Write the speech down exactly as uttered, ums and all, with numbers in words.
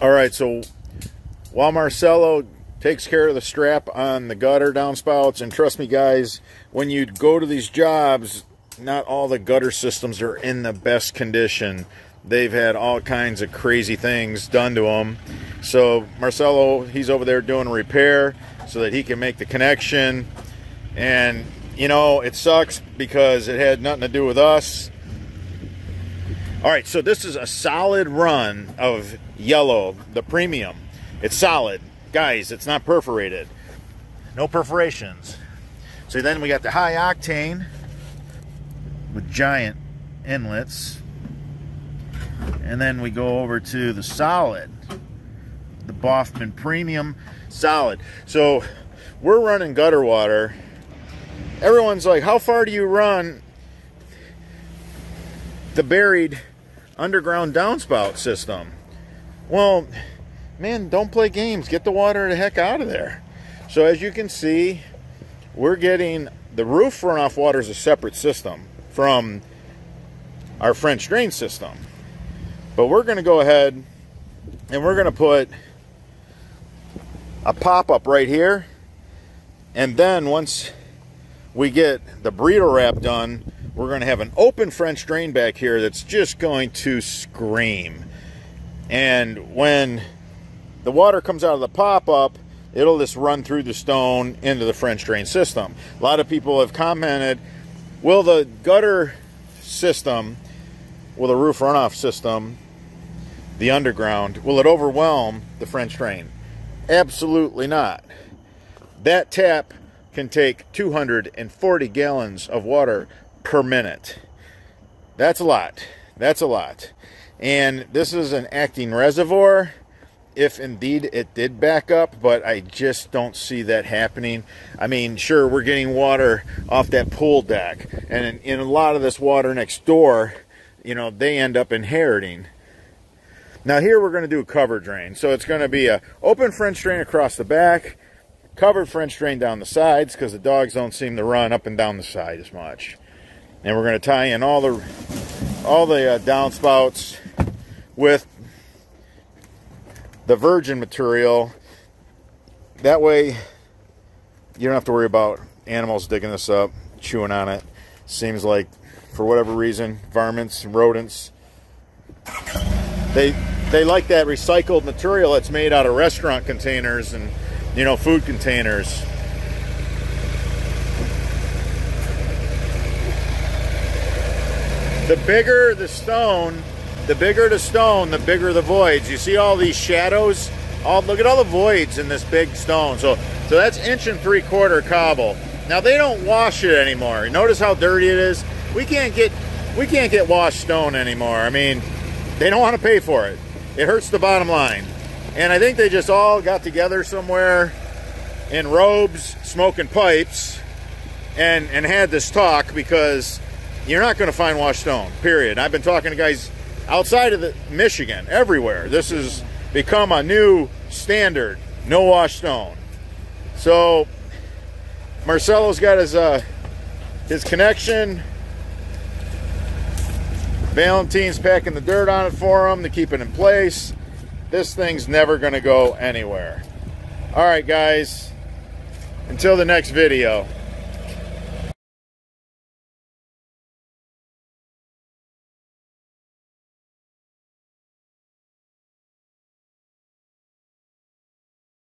All right, so while Marcelo takes care of the strap on the gutter downspouts, and trust me, guys, when you go to these jobs, not all the gutter systems are in the best condition. They've had all kinds of crazy things done to them. So Marcelo, he's over there doing a repair so that he can make the connection. And, you know, it sucks because it had nothing to do with us. All right, so this is a solid run of yellow, the premium. It's solid. Guys, it's not perforated. No perforations. So then we got the High Octane with giant inlets. And then we go over to the solid, the Boffman Premium Solid. So we're running gutter water. Everyone's like, how far do you run the buried underground downspout system? Well, man, don't play games. Get the water the heck out of there. So as you can see, we're getting the roof runoff water is a separate system from our French drain system. But we're going to go ahead and we're going to put a pop-up right here. And then once we get the burrito wrap done, we're going to have an open French drain back here that's just going to scream. And when the water comes out of the pop-up, it'll just run through the stone into the French drain system. A lot of people have commented, will the gutter system, will the roof runoff system, the underground, will it overwhelm the French drain? Absolutely not. That tap can take two hundred forty gallons of water per minute. That's a lot. That's a lot. And this is an acting reservoir, if indeed it did back up, but I just don't see that happening. I mean, sure, we're getting water off that pool deck, and in, in a lot of this water next door, you know, they end up inheriting. Now here we're going to do a cover drain. So it's going to be a open French drain across the back, covered French drain down the sides because the dogs don't seem to run up and down the side as much. And we're going to tie in all the all the uh, downspouts with the virgin material. That way you don't have to worry about animals digging this up, chewing on it. Seems like for whatever reason, varmints and rodents, they they like that recycled material that's made out of restaurant containers and, you know, food containers. The bigger the stone, the bigger the stone, the bigger the voids. You see all these shadows? All, look at all the voids in this big stone. So, so that's inch and three quarter cobble. Now they don't wash it anymore. Notice how dirty it is. We can't get we can't get washed stone anymore. I mean, they don't want to pay for it. It hurts the bottom line. And I think they just all got together somewhere in robes, smoking pipes, and, and had this talk, because you're not going to find washed stone, period. I've been talking to guys outside of the, Michigan, everywhere. This has become a new standard, no washed stone. So Marcelo's got his, uh, his connection. Valentin's packing the dirt on it for him to keep it in place. This thing's never going to go anywhere. All right, guys. Until the next video.